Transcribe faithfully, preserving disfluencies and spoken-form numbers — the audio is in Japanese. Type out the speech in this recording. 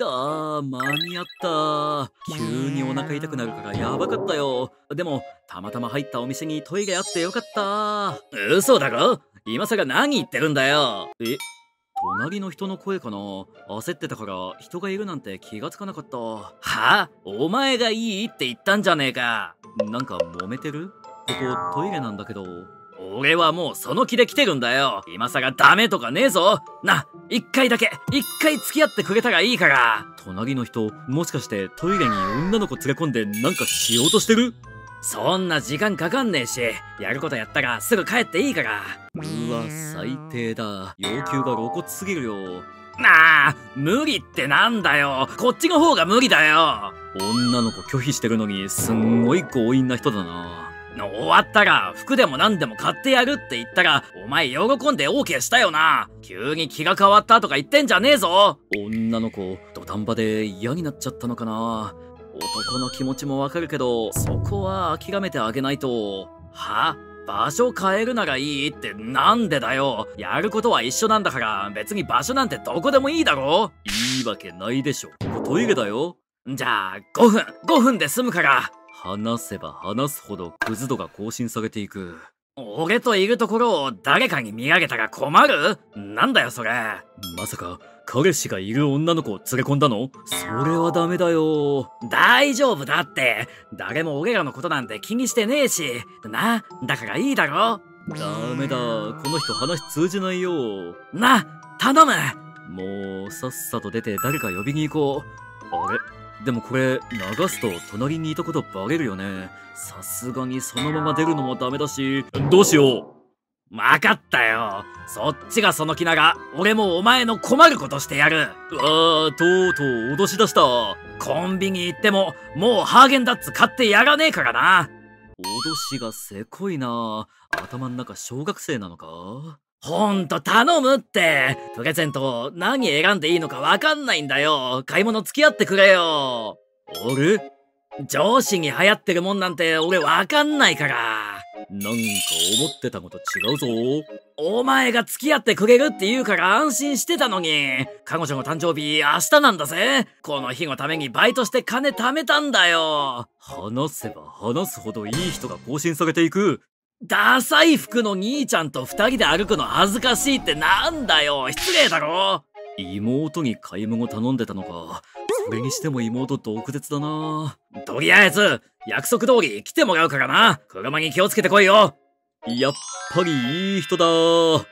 った。間に合った。急にお腹痛くなるからやばかったよ。でも、たまたま入ったお店にトイレあってよかった。嘘だろ？今さら何言ってるんだよ。え？隣の人の声かな。焦ってたから人がいるなんて気がつかなかった。はあ？お前がいいって言ったんじゃねえか。なんか揉めてる？ここトイレなんだけど。俺はもうその気で来てるんだよ。今さらダメとかねえぞ。な、一回だけ一回付き合ってくれたらいいから。隣の人もしかしてトイレに女の子連れ込んでなんかしようとしてる？そんな時間かかんねえし、やることやったらすぐ帰っていいから。うわ、最低だ。要求が露骨すぎるよ。なあ、無理ってなんだよ。こっちの方が無理だよ。女の子拒否してるのにすんごい強引な人だな。終わったら服でも何でも買ってやるって言ったら、お前喜んで オーケー したよな。急に気が変わったとか言ってんじゃねえぞ。女の子土壇場で嫌になっちゃったのかな。男の気持ちもわかるけど、そこは諦めてあげないと。は？場所変えるならいいってなんでだよ。やることは一緒なんだから、別に場所なんてどこでもいいだろ。いいわけないでしょ。ここトイレだよ。じゃあごふん、ごふんで済むから。話せば話すほどクズ度が更新されていく。俺といるところを誰かに見上げたら困る？なんだよそれ。まさか彼氏がいる女の子を連れ込んだの？それはダメだよ。大丈夫だって。誰も俺らのことなんて気にしてねえしな。だからいいだろ。ダメだ、この人話通じないよ。な、頼む。もうさっさと出て誰か呼びに行こう。あれ？でもこれ流すと隣にいたことバレるよね。さすがにそのまま出るのもダメだし、どうしよう。分かったよ。そっちがその気なら、俺もお前の困ることしてやる。うわー、とうとう脅し出した。コンビニ行っても、もうハーゲンダッツ買ってやらねえからな。脅しがせこいな。頭ん中小学生なのか？ほんと頼むって。プレゼント何選んでいいのかわかんないんだよ。買い物付き合ってくれよ。あれ？上司に流行ってるもんなんて俺わかんないから。なんか思ってたこと違うぞ。お前が付き合ってくれるって言うから安心してたのに。彼女の誕生日明日なんだぜ。この日のためにバイトして金貯めたんだよ。話せば話すほどいい人が更新されていく。ダサい服の兄ちゃんと二人で歩くの恥ずかしいってなんだよ。失礼だろ。妹に買い物頼んでたのか。それにしても妹毒舌だな。とりあえず約束通り来てもらうからな。車に気をつけてこいよ。やっぱりいい人だ。